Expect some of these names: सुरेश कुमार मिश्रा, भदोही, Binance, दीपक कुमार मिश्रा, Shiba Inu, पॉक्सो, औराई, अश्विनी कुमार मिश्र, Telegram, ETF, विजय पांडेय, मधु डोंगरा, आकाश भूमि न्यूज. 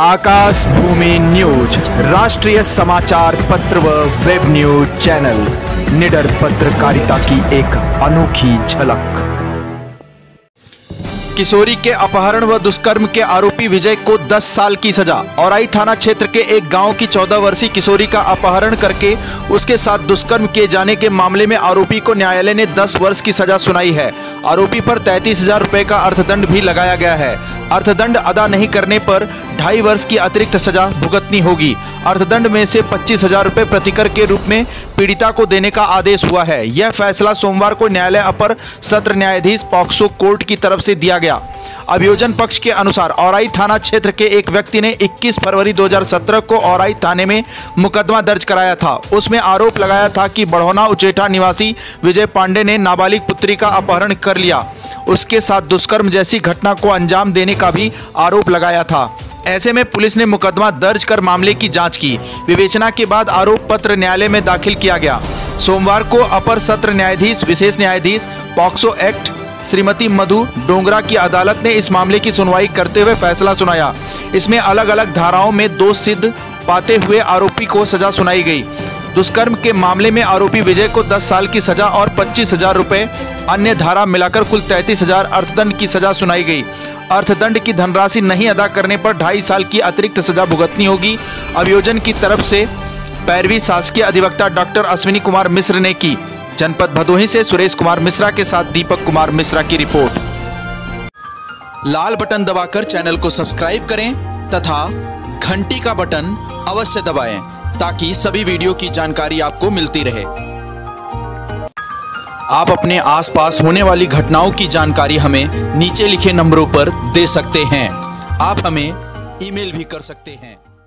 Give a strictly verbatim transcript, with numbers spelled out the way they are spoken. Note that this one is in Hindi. आकाश भूमि न्यूज राष्ट्रीय समाचार पत्र व वेब न्यूज चैनल, निडर पत्रकारिता की एक अनोखी झलक। किशोरी के अपहरण व दुष्कर्म के आरोपी विजय को दस साल की सजा। औराई थाना क्षेत्र के एक गांव की चौदह वर्षीय किशोरी का अपहरण करके उसके साथ दुष्कर्म किए जाने के मामले में आरोपी को न्यायालय ने दस वर्ष की सजा सुनाई है। आरोपी पर तैंतीस हजार रुपए का अर्थदंड भी लगाया गया है। अर्थदंड अदा नहीं करने पर ढाई वर्ष की अतिरिक्त सजा भुगतनी होगी। अर्थदंड में से पच्चीस हजार रुपए प्रतिकर के रूप में पीड़िता को देने का आदेश हुआ है। यह फैसला सोमवार को न्यायालय अपर सत्र न्यायाधीश पॉक्सो कोर्ट की तरफ से दिया गया। अभियोजन पक्ष के अनुसार औराई थाना क्षेत्र के एक व्यक्ति ने इक्कीस फरवरी दो हजार सत्रह को औराई थाने में मुकदमा दर्ज कराया था। उसमें आरोप लगाया था कि बढ़ौना उचेठा निवासी विजय पांडेय ने नाबालिग पुत्री का अपहरण कर लिया, उसके साथ दुष्कर्म जैसी घटना को अंजाम देने का भी आरोप लगाया था। ऐसे में पुलिस ने मुकदमा दर्ज कर मामले की जांच की। विवेचना के बाद आरोप पत्र न्यायालय में दाखिल किया गया। सोमवार को अपर सत्र न्यायाधीश विशेष न्यायाधीश पॉक्सो एक्ट श्रीमती मधु डोंगरा की अदालत ने इस मामले की सुनवाई करते हुए फैसला सुनाया। इसमें अलग अलग धाराओं में दोष सिद्ध पाते हुए आरोपी को सजा सुनाई गई। दुष्कर्म के मामले में आरोपी विजय को दस साल की सजा और पच्चीस हजार रुपए अन्य धारा मिलाकर कुल तैंतीस हजार अर्थदंड की सजा सुनाई गई। अर्थदंड की धनराशि नहीं अदा करने पर ढाई साल की अतिरिक्त सजा भुगतनी होगी। अभियोजन की तरफ से पैरवी शासकीय अधिवक्ता डॉक्टर अश्विनी कुमार मिश्र ने की। जनपद भदोही से सुरेश कुमार मिश्रा के साथ दीपक कुमार मिश्रा की रिपोर्ट। लाल बटन दबाकर चैनल को सब्सक्राइब करें तथा घंटी का बटन अवश्य दबाएं ताकि सभी वीडियो की जानकारी आपको मिलती रहे। आप अपने आसपास होने वाली घटनाओं की जानकारी हमें नीचे लिखे नंबरों पर दे सकते हैं। आप हमें ईमेल भी कर सकते हैं।